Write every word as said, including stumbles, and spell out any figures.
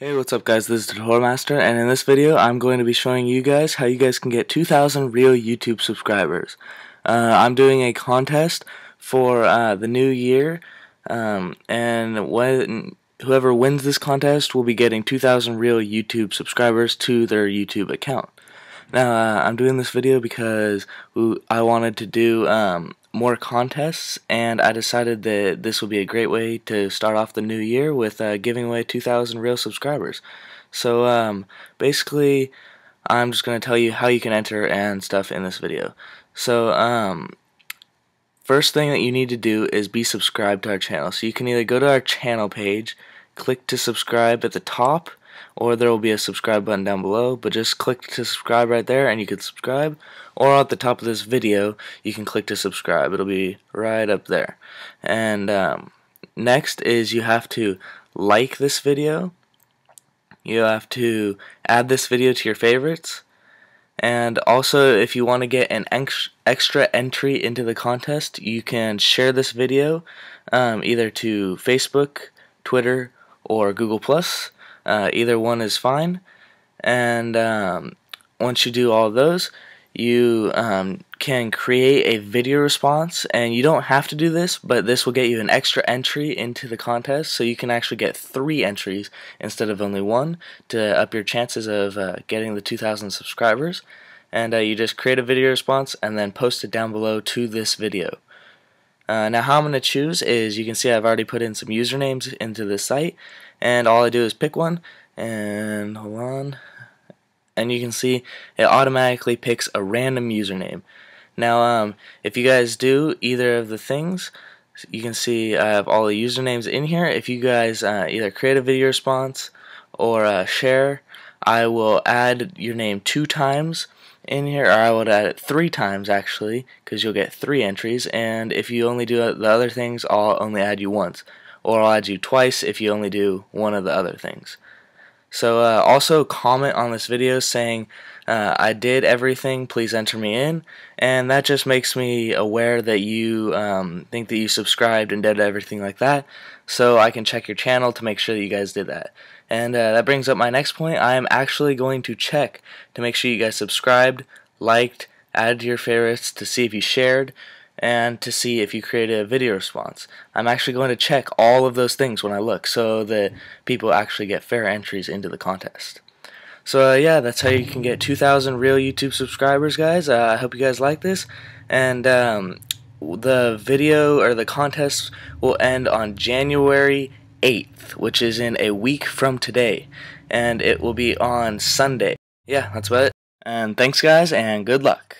Hey, what's up guys, this is TutorialMaster, and in this video I'm going to be showing you guys how you guys can get two thousand real YouTube subscribers. Uh, I'm doing a contest for uh, the new year, um, and when, whoever wins this contest will be getting two thousand real YouTube subscribers to their YouTube account. Now, uh, I'm doing this video because I wanted to do um, more contests, and I decided that this would be a great way to start off the new year with uh, giving away two thousand real subscribers. So um, basically I'm just going to tell you how you can enter and stuff in this video. So um, first thing that you need to do is be subscribed to our channel. So you can either go to our channel page, click to subscribe at the top, or there will be a subscribe button down below, but just click to subscribe right there and you can subscribe, or at the top of this video you can click to subscribe. It'll be right up there. And um, next is you have to like this video, you have to add this video to your favorites, and also if you want to get an ex extra entry into the contest, you can share this video um, either to Facebook, Twitter, or Google plus. Uh, either one is fine. And um, once you do all of those, you um, can create a video response, and you don't have to do this, but this will get you an extra entry into the contest, so you can actually get three entries instead of only one to up your chances of uh, getting the two thousand subscribers. And uh, you just create a video response and then post it down below to this video. Uh, now how I'm going to choose is, you can see I've already put in some usernames into this site, and all I do is pick one, and hold on, and you can see it automatically picks a random username. Now um, if you guys do either of the things, you can see I have all the usernames in here. If you guys uh, either create a video response or uh, share, I will add your name two times in here, or I would add it three times actually, because you'll get three entries. And if you only do the other things, I'll only add you once, or I'll add you twice if you only do one of the other things. So uh, also comment on this video saying uh, I did everything, please enter me in, and that just makes me aware that you um, think that you subscribed and did everything like that, so I can check your channel to make sure that you guys did that. And uh, that brings up my next point. I am actually going to check to make sure you guys subscribed, liked, added to your favorites, to see if you shared, and to see if you created a video response. I'm actually going to check all of those things when I look, so that people actually get fair entries into the contest. So uh, yeah, that's how you can get two thousand real YouTube subscribers, guys. Uh, I hope you guys like this, and um, the video or the contest will end on January eighth, which is in a week from today, and it will be on Sunday. Yeah, that's about it. And thanks guys, and good luck.